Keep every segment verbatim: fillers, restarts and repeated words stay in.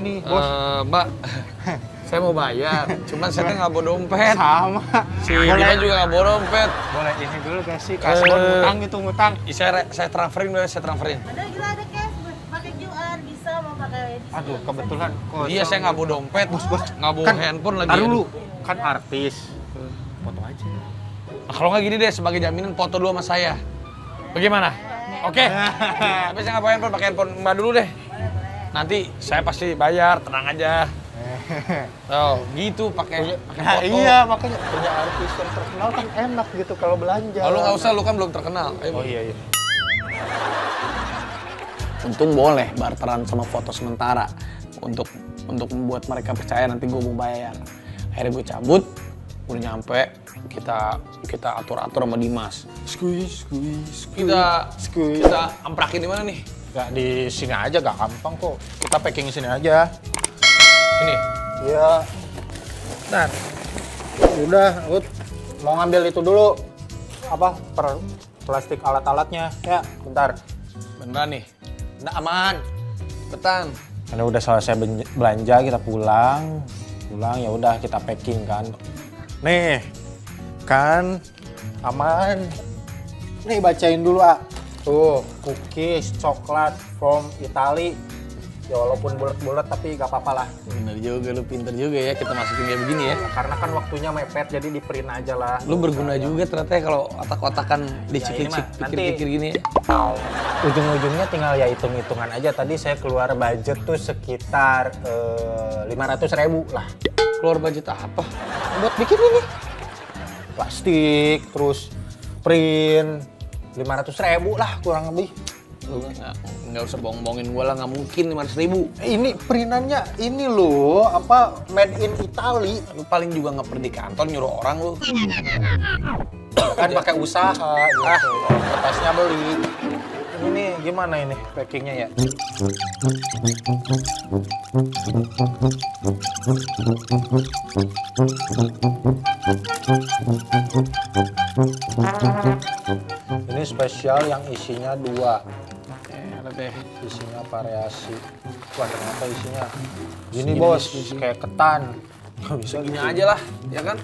ini, bos. Uh, mbak, saya mau bayar. Cuman saya nggak bawa dompet. Sama. Si Diman juga nggak bawa dompet. Boleh ini dulu kasih kasbon uh, ngutang gitu, ngutang. Saya saya transferin dulu, saya transferin. Ada juga ada cash, pakai Q R bisa, mau pakai Edis. Aduh, kebetulan. Iya, saya nggak bawa dompet, bos, bos. Nggak bawa kan, handphone lagi. Taruh dulu. Kan artis. Foto aja. Nah, kalau nggak gini deh, sebagai jaminan foto dulu sama saya. Bagaimana? Oke. Okay. Tapi saya nggak pakai handphone, pakai handphone mbak dulu deh. Nanti saya pasti bayar, tenang aja. Oh, gitu pakai pakai foto. Nah, iya, makanya punya artis yang terkenal kan enak gitu kalau belanja. Kalau nggak usah, lu kan belum terkenal. Ayo, oh iya iya. Untung boleh barteran sama foto sementara untuk untuk membuat mereka percaya nanti gue mau bayar. Akhirnya gue cabut, udah nyampe, kita kita atur-atur sama Dimas. Squeeze, squeeze, squeeze. Kita squeeze. Kita amprakin di mana nih? Gak di sini aja, gak gampang kok. Kita packing di sini aja. Ini? Iya. Nah, udah, Ut. Mau ngambil itu dulu. Apa? Per plastik alat-alatnya. Ya, bentar. Beneran nih? Nah, aman. Betan. Karena udah selesai belanja, kita pulang. Pulang, ya udah kita packing kan. Nih, kan aman. Nih, bacain dulu, ah. Tuh, cookies, coklat from Italy. Ya walaupun bulat-bulat tapi gak apa-apa lah. Bener juga, lu pinter juga ya kita masukin kayak begini ya. Ya karena kan waktunya mepet jadi di print aja lah. Lu berguna nah, juga ternyata ya kalau otak-otakan dicicik-cicik, ya pikir-pikir gini ya. Ujung-ujungnya tinggal ya hitung-hitungan aja. Tadi saya keluar budget tuh sekitar eh, lima ratus ribu lah. Keluar budget apa? Buat bikin ini. Plastik, terus print. lima ratus ribu lah kurang lebih. Lu nggak nggak usah bohong-bohongin gue lah, nggak mungkin lima ratus ribu. Ini printannya ini loh, apa made in Italy. Lu paling juga nggak pergi kantor nyuruh orang lu. Kan pakai usaha. Ah, kertasnya beli. Ini gimana ini packingnya ya? Ini spesial yang isinya dua. Isinya variasi. Wah, ternyata isinya. Gini bos, kayak ketan. Gak bisa gini aja lah, ya kan?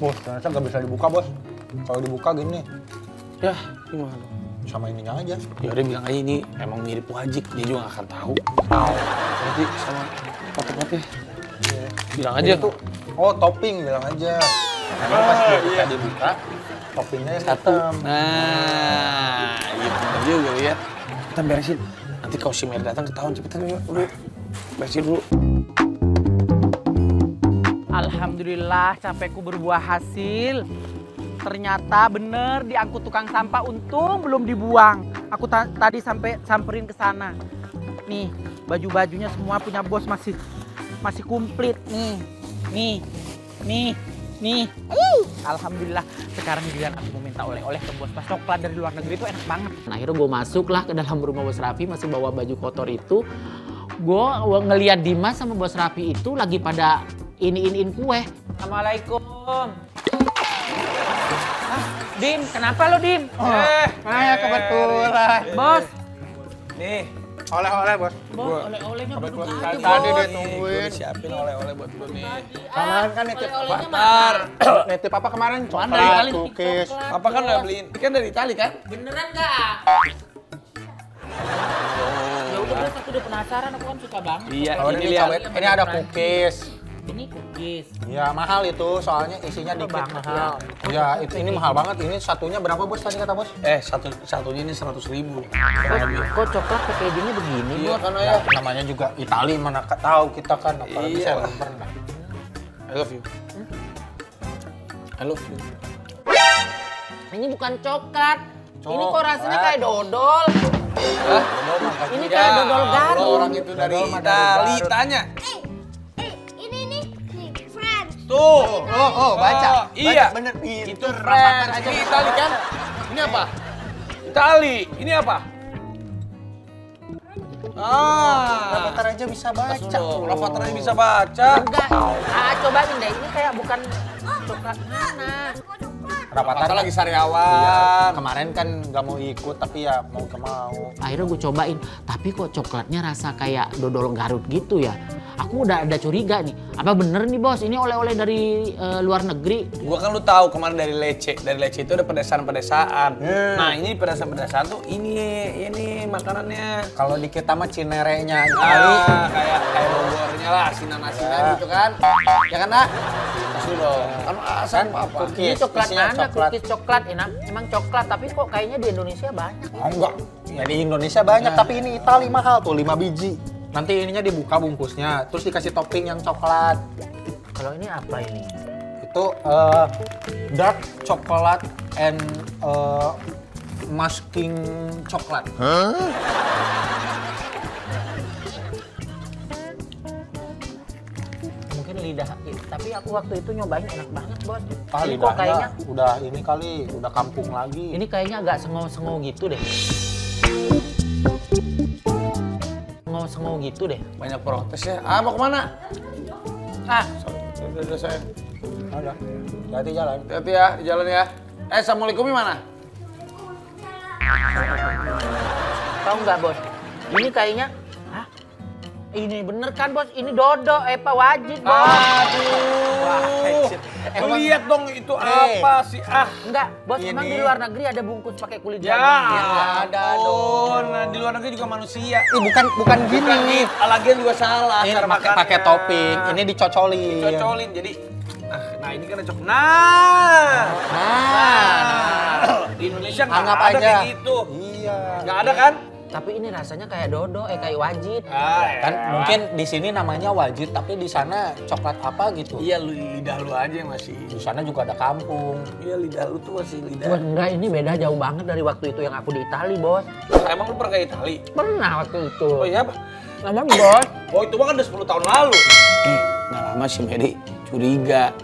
Bos, ternyata gak bisa dibuka bos. Kalau dibuka gini. Yah, gimana? Sama ininya aja. Ya udah bilang aja ini emang mirip wajik, dia juga gak akan tahu. Nanti sama foto-foto ya. Bilang aja tuh. Oh, topping bilang aja. Karena pas dia bisa dibuka, toppingnya satu. Nah, gitu juga ya. Kita beresin. Nanti kalau si Mary datang ketahuan, cepetan ya. Udah, beresin dulu. Alhamdulillah, capekku berbuah hasil. Ternyata bener diangkut tukang sampah, untung belum dibuang. Aku ta tadi sampai samperin ke sana. Nih, baju-bajunya semua punya bos masih masih komplit nih. Nih. Nih. Nih. Ayuh. Alhamdulillah, sekarang giliran aku mau minta oleh-oleh ke bos. Pas coklat dari luar negeri itu enak banget. Nah, akhirnya gue masuklah ke dalam rumah bos Raffi masih bawa baju kotor itu. Gue ngeliat Dimas sama bos Raffi itu lagi pada ini-iniin kue. Assalamualaikum. Dim, kenapa lo, Dim? Oh, eh, eh, kebetulan. Bos. Nih, oleh-oleh, Bos. Bos, oleh-olehnya baru tadi, Bos. Tadi dia nungguin. Siapin oleh-oleh buat gue nih. Kemarin kan nitip Batar. Nitip Papa kemarin, coklat, cookies. Papa kan udah beliin. Ini kan dari Italia, kan? Beneran nggak? Ya udah, Bos, aku udah penasaran. Aku kan suka banget. Iya, ini lihat. Ini ada cookies. Ini cookies. Ya mahal itu, soalnya isinya dikit banget, mahal. Ya, ya itu ini mahal banget. Ini satunya berapa bos tadi kata bos? Eh satu satunya ini seratus ribu. Kok coklat packagingnya begini? Iya kan ya. Namanya juga Itali, mana tahu kita kan. Apalagi saya pernah. I love you. I love you. Ini bukan coklat. Coklat. Ini kok rasanya kayak dodol. Hah? Ini kayak dodol garu. Orang itu dari Itali tanya. Tuh, oh, oh, baca. Iya, bener itu French. Ini Itali kan? Ini apa? Itali. Ini apa? Ah, Rafathar aja bisa baca. Rafathar aja bisa baca. Enggak. Ah, cobain deh. Ini kayak bukan coklat mana. rapatan kan, lagi sariawan. Iya, kemarin kan nggak mau ikut tapi ya mau ke mau. Akhirnya gue cobain, tapi kok coklatnya rasa kayak dodol Garut gitu ya. Aku udah ada curiga nih. Apa bener nih bos? Ini oleh-oleh dari uh, luar negeri. Gua kan lu tahu kemarin dari lece, dari lece itu ada pedesaan-pedesaan. Hmm. Nah ini pedesaan-pedesaan tuh ini ini makanannya. Kalau di kita mah cinerenya kali ah, kayak kayak bogornya lah, asinan-asinan ya. Gitu kan? Ya kan nak? Kasih dong. Kan asal apa? Cookies, coklat anak, cookies coklat enak. Emang coklat tapi kok kayaknya di Indonesia banyak. Oh, enggak. Ya di Indonesia banyak, ya. Tapi ini Italia mahal tuh lima biji. Nanti ininya dibuka bungkusnya, terus dikasih topping yang coklat. Kalau ini apa ini? Itu uh, dark chocolate and uh, masking coklat. Huh? Mungkin lidah, tapi aku waktu itu nyobain enak banget bos. Ah, ini kok kayaknya udah ini kali, udah kampung lagi. Ini kayaknya agak sengau-sengau gitu deh. Sengau gitu deh. Banyak protes ya. Ah mau kemana? Ah. Udah saya. Ada. Hati-hati jalan. Hati-hati ya di jalan ya. Eh assalamualaikum gimana? Tahu nggak bos? Ini kayaknya. Hah? Ini bener kan bos? Ini dodo, eh pak wajib bos. Aduh. Wah, lihat dong itu hey. Apa sih? Ah enggak, bos ini. Emang di luar negeri ada bungkus pakai kulit ya, jagung? Ya ada dong. Nah, di luar negeri juga manusia. Ih, bukan bukan gini nih. Lagian juga salah. Ini pakai pakai topping. Ini dicocolin. Dicocolin jadi. Nah, nah ini kan cocok. Nah. Nah. Nah. Di Indonesia nggak ada kayak gitu. Iya. Nggak ada kan? Tapi ini rasanya kayak dodo, eh kayak wajit. Ah, kan ya. Mungkin di sini namanya wajit, tapi di sana coklat apa gitu. Iya, lidah lu aja yang masih. Di sana juga ada kampung. Iya, lidah lu tuh masih lidah. Wah, enggak, ini beda jauh banget dari waktu itu yang aku di Italia, bos. Emang lu pernah ke Italia? Pernah waktu itu. Oh iya, Pak. Emang, bos? Oh, itu kan udah sepuluh tahun lalu. Ih, nggak lama sih, Medi. Curiga.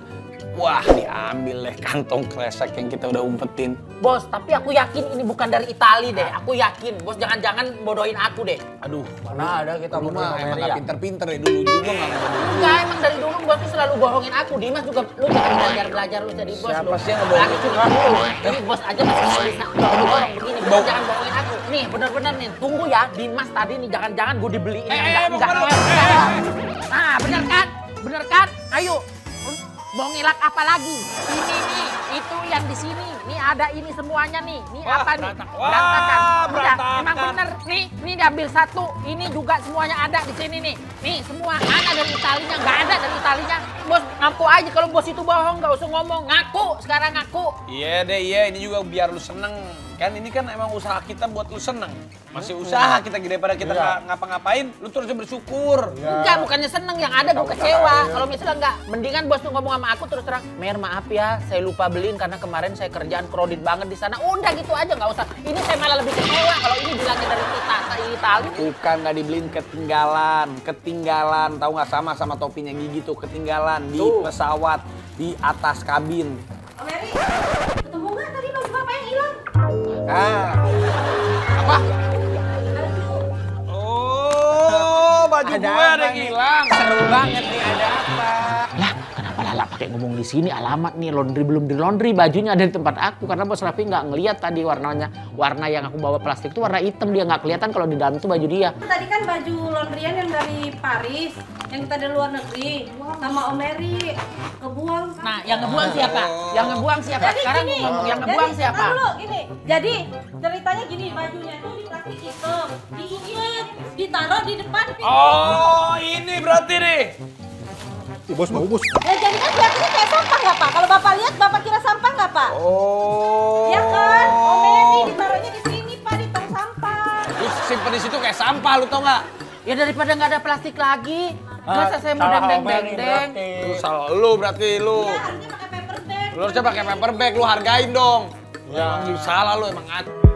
Wah, diambil deh kantong kresek yang kita udah umpetin. Bos, tapi aku yakin ini bukan dari Italia deh. Aku yakin, bos jangan-jangan bodohin aku deh. Aduh, mana ada kita mah emang gak pinter-pinter ya dulu juga nggak bodohin. Enggak, emang dari dulu bos tuh selalu bohongin aku. Dimas juga, lu jangan belajar-belajar lu jadi bos. Siapa sih yang ngebohongin aku? Ini bos aja masih bisa bohong begini. Bos jangan bohongin aku. Nih, bener-bener nih, tunggu ya. Dimas tadi nih jangan-jangan gue dibeliin. Eh, mau kemana? Nah, bener kan? Bener kan? Ayo. Mau ngelak apa lagi? Ini nih, itu yang di sini. Nih ada ini semuanya nih. Nih wah, apa nih? Berantakan. Berantakan. Emang bener. Nih, nih diambil satu. Ini juga semuanya ada di sini nih. Nih semua ada dari Italinya, nggak ada dari Italinya. Bos ngaku aja kalau bos itu bohong, nggak usah ngomong. Ngaku, sekarang ngaku. Iya deh, iya. Ini juga biar lu seneng. Kan ini kan emang usaha kita buat lu seneng. Masih usaha kita gede pada kita iya. Ngapa-ngapain, lu terus bersyukur. Iya. Enggak, bukannya seneng, yang ada gue kecewa. Kalau misalnya enggak, mendingan bos tuh ngomong sama aku terus terang. Mer maaf ya, saya lupa beliin karena kemarin saya kerjaan kredit banget di sana. Udah gitu aja nggak usah. Ini saya malah lebih kecewa kalau ini bilangnya dari kita ke Itali. Bukan nggak dibeliin, ketinggalan, ketinggalan. Tahu nggak sama sama topinya Gigi tuh ketinggalan di tuh. Pesawat di atas kabin. Oh, Mary. Ah. Apa? Oh, baju ada gue ada yang hilang. Seru banget nih, ada apa? Lah, kenapa Lala pakai ngomong di sini? Alamat nih, laundry belum di laundry, bajunya ada di tempat aku karena Bos Raffi nggak ngelihat tadi warnanya. Warna yang aku bawa plastik itu warna hitam, dia nggak kelihatan kalau di dalam itu baju dia. Tadi kan baju laundryan yang dari Paris, yang kita dari luar negeri, sama Om Mary. Kebuang kan? Nah, yang ngebuang siapa? Yang ngebuang siapa? Jadi sekarang gini, ngomong yang ngebuang jadi, siapa? Dulu, gini. Jadi ceritanya gini, bajunya itu di plastik hitam, diikat, ditaruh di depan pintu. Oh, ini berarti nih. Ih, bos mau bos. Ya jadi kan kelihatannya kayak sampah nggak Pak? Kalau Bapak lihat, Bapak kira sampah nggak Pak? Oh. Ya kan? Om Medi ditaruhnya di sini Pak, di tong sampah. Lu simpen di situ kayak sampah, lu tau nggak? Ya daripada nggak ada plastik lagi. Masa saya mau dendeng-dendeng? Lu salah lu berarti lu. Ya, harusnya pakai paper bag. Lu harusnya pakai paper bag, lu hargain dong. Ya, salah lu emang.